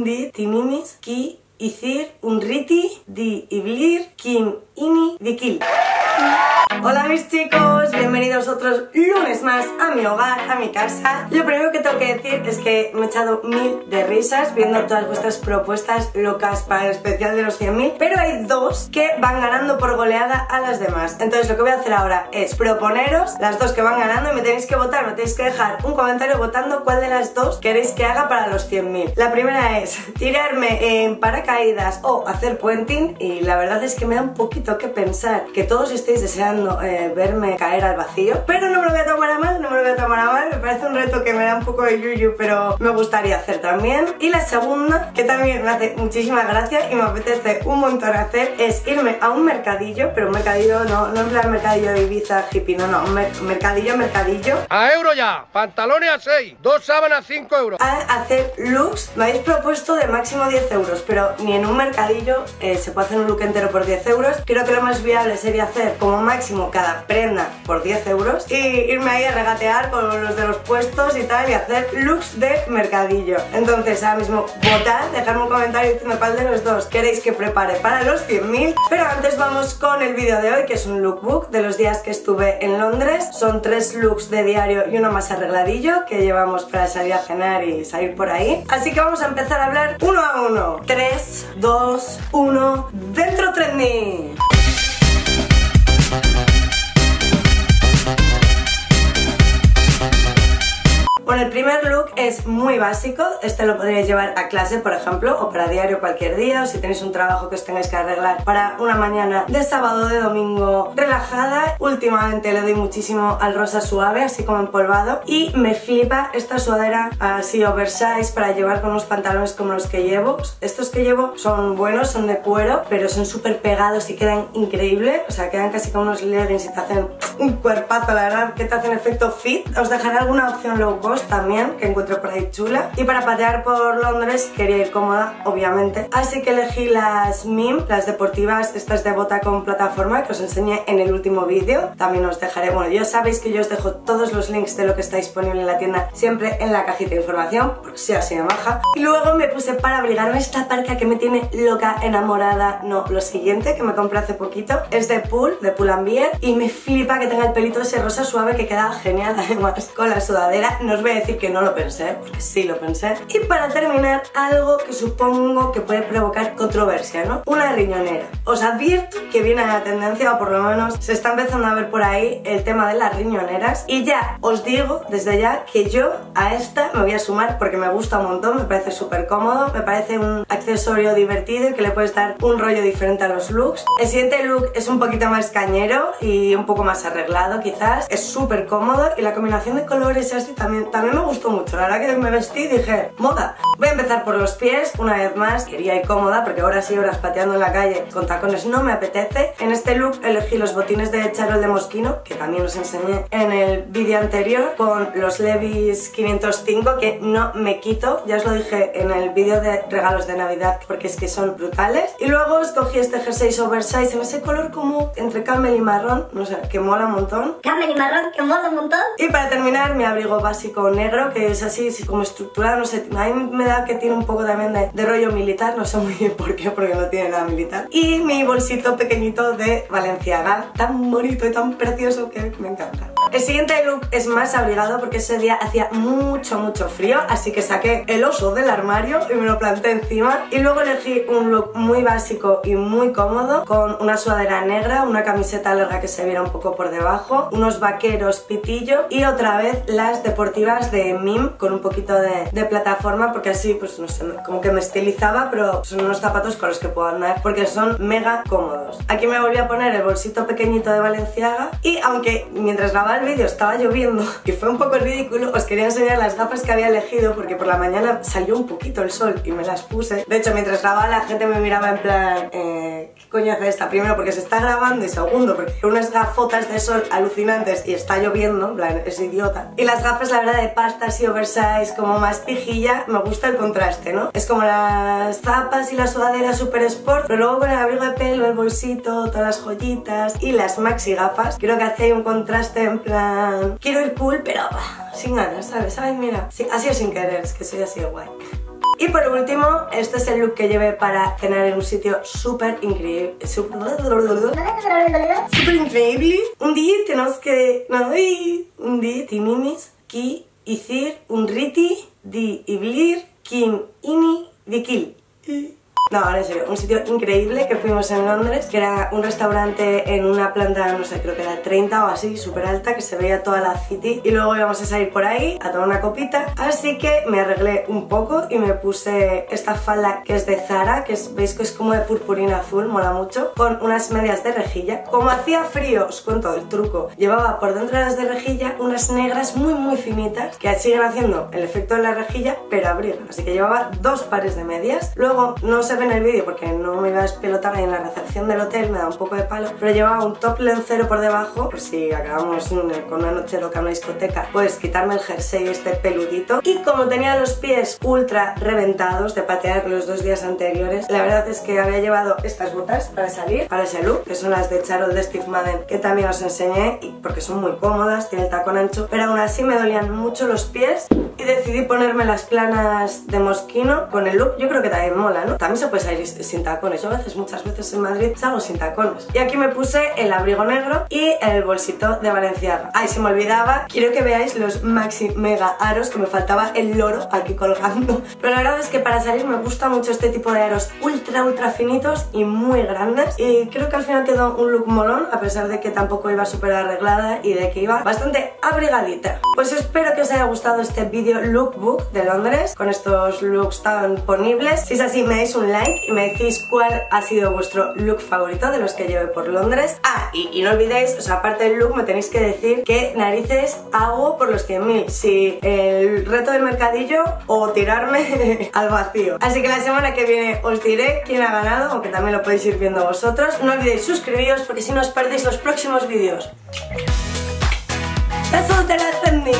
Undi, Timimis, Ki, Izir, Unriti, Di, Iblir, Kim, Ini, Dikil. Hola mis chicos, bienvenidos otros lunes más a mi hogar, a mi casa. Lo primero que tengo que decir es que me he echado mil de risas viendo todas vuestras propuestas locas para el especial de los 100.000, pero hay dos que van ganando por goleada a las demás. Entonces lo que voy a hacer ahora es proponeros las dos que van ganando y me tenéis que votar, me tenéis que dejar un comentario votando cuál de las dos queréis que haga para los 100.000. La primera es tirarme en paracaídas o hacer puenting, y la verdad es que me da un poquito que pensar que todos estéis deseando verme caer al vacío, pero no me lo voy a tomar a mal, me parece un reto que me da un poco de yuyu, pero me gustaría hacer también. Y la segunda, que también me hace muchísima gracia y me apetece un montón hacer, es irme a un mercadillo, pero un mercadillo no en plan mercadillo de Ibiza hippie, no, un mercadillo. A euro ya, pantalones a 6, dos sábanas a 5 euros. A hacer looks, me habéis propuesto de máximo 10 euros, pero ni en un mercadillo se puede hacer un look entero por 10 euros, creo que lo más viable sería hacer como máximo cada prenda por 10 euros y irme ahí a regatear con los de los puestos y tal y hacer looks de mercadillo. Entonces ahora mismo votad, dejadme un comentario y decidme cuál de los dos queréis que prepare para los 100.000. Pero antes vamos con el vídeo de hoy, que es un lookbook de los días que estuve en Londres. Son 3 looks de diario y uno más arregladillo que llevamos para salir a cenar y salir por ahí. Así que vamos a empezar a hablar uno a uno. 3, 2, 1, ¡dentro Trendy! Bueno, el primer look es muy básico, este lo podríais llevar a clase, por ejemplo, o para diario cualquier día, o si tenéis un trabajo que os tengáis que arreglar para una mañana de sábado o de domingo relajada. Últimamente le doy muchísimo al rosa suave, así como empolvado, y me flipa esta sudadera así oversize para llevar con unos pantalones como los que llevo. Estos que llevo son buenos, son de cuero, pero son súper pegados y quedan increíbles, o sea, quedan casi como unos leggings y te hacen un cuerpazo, la verdad, que te hacen efecto fit. Os dejaré alguna opción low cost también, que encuentro por ahí chula. Y para patear por Londres quería ir cómoda, obviamente, así que elegí las Mim, las deportivas, estas de bota con plataforma, que os enseñé en el último vídeo. También os dejaré, bueno, ya sabéis que yo os dejo todos los links de lo que está disponible en la tienda siempre en la cajita de información, por si así me baja. Y luego me puse para abrigarme esta parca que me tiene loca, enamorada, no, lo siguiente, que me compré hace poquito, es de Pull&Bear, y me flipa que tenga el pelito ese rosa suave que queda genial, además, con la sudadera. No os voy a decir que no lo pensé, porque sí lo pensé. Y para terminar, algo que supongo que puede provocar controversia, ¿no? Una riñonera. Os advierto que viene a la tendencia, o por lo menos se está empezando a ver por ahí el tema de las riñoneras, y ya os digo desde ya que yo a esta me voy a sumar porque me gusta un montón, me parece súper cómodo, me parece un accesorio divertido y que le puedes dar un rollo diferente a los looks. El siguiente look es un poquito más cañero y un poco más arreglado quizás, es súper cómodo y la combinación de colores así también me gustó mucho. La verdad que me vestí y dije, moda. Voy a empezar por los pies, una vez más, quería ir cómoda porque horas y horas pateando en la calle con tacones no me apetece. En este look elegí los botines de Charlotte de Moschino, que también os enseñé en el vídeo anterior, con los Levi's 505 que no me quito, ya os lo dije en el vídeo de regalos de Navidad porque es que son brutales. Y luego escogí este jersey oversize en ese color como entre camel y marrón, no sé, que mola un montón. Camel y marrón, que mola un montón. Y para terminar, mi abrigo básico negro, que es así como estructurado, no sé, a mí me da que tiene un poco también de rollo militar, no sé muy bien por qué, porque no tiene nada militar. Y mi bolsito pequeñito de Balenciaga, tan bonito y tan precioso que me encanta. El siguiente look es más abrigado porque ese día hacía mucho frío, así que saqué el oso del armario y me lo planté encima. Y luego elegí un look muy básico y muy cómodo, con una sudadera negra, una camiseta larga que se viera un poco por debajo, unos vaqueros pitillo y otra vez las deportivas de Mim con un poquito de plataforma, porque así, pues no sé, como que me estilizaba, pero son unos zapatos con los que puedo andar porque son mega cómodos. Aquí me volví a poner el bolsito pequeñito de Balenciaga y aunque mientras grababa el vídeo estaba lloviendo y fue un poco ridículo, os quería enseñar las gafas que había elegido porque por la mañana salió un poquito el sol y me las puse. De hecho, mientras grababa la gente me miraba en plan, ¿qué coño hace esta? Primero porque se está grabando y segundo porque hay unas gafotas de sol alucinantes y está lloviendo, en plan, es idiota. Y las gafas, la verdad, de pasta así oversize, como más pijilla, me gusta el contraste, ¿no? Es como las zapas y la sudadera super sport, pero luego con el abrigo de pelo, el bolsito, todas las joyitas y las maxi gafas, creo que hace un contraste en plan, quiero ir cool, pero sin ganas, ¿sabes? ¿Sabes? Mira, sí, así o sin querer, es que soy así de guay. Y por último, este es el look que llevé para cenar en un sitio súper increíble. Súper increíble. Un día tenemos que... un día tenemos que hacer un riti de iblir quien ini de kill. No, ahora en serio, un sitio increíble que fuimos en Londres, que era un restaurante en una planta, no sé, creo que era 30 o así, súper alta, que se veía toda la city. Y luego íbamos a salir por ahí a tomar una copita. Así que me arreglé un poco y me puse esta falda que es de Zara, que es, veis que es como de purpurina azul, mola mucho, con unas medias de rejilla. Como hacía frío, os cuento el truco, llevaba por dentro de las de rejilla unas negras muy muy finitas, que siguen haciendo el efecto de la rejilla, pero abrigan. Así que llevaba dos pares de medias. Luego, no se en el vídeo porque no me iba a despelotar en la recepción del hotel, me da un poco de palo, pero llevaba un top lencero por debajo por si acabamos con una noche loca en una discoteca, pues quitarme el jersey este peludito. Y como tenía los pies ultra reventados de patear los dos días anteriores, la verdad es que había llevado estas botas para salir, para ese look, que son las de Charlotte de Steve Madden, que también os enseñé, y porque son muy cómodas, tiene el tacón ancho, pero aún así me dolían mucho los pies y decidí ponerme las planas de Moschino con el look. Yo creo que también mola, ¿no? También se puede salir sin tacones. Yo a veces, muchas veces en Madrid salgo sin tacones. Y aquí me puse el abrigo negro y el bolsito de Balenciaga. Ay, se me olvidaba. Quiero que veáis los maxi mega aros, que me faltaba el loro aquí colgando. Pero la verdad es que para salir me gusta mucho este tipo de aros ultra ultra finitos y muy grandes. Y creo que al final quedó un look molón, a pesar de que tampoco iba súper arreglada y de que iba bastante abrigadita. Pues espero que os haya gustado este vídeo lookbook de Londres, con estos looks tan ponibles. Si es así, me dais un like y me decís cuál ha sido vuestro look favorito de los que llevé por Londres. Ah, y no olvidéis, o sea, aparte del look me tenéis que decir qué narices hago por los 100.000, si el reto del mercadillo o tirarme al vacío. Así que la semana que viene os diré quién ha ganado, aunque también lo podéis ir viendo vosotros. No olvidéis suscribiros porque si no os perdéis los próximos vídeos. ¡Besos de la trendy!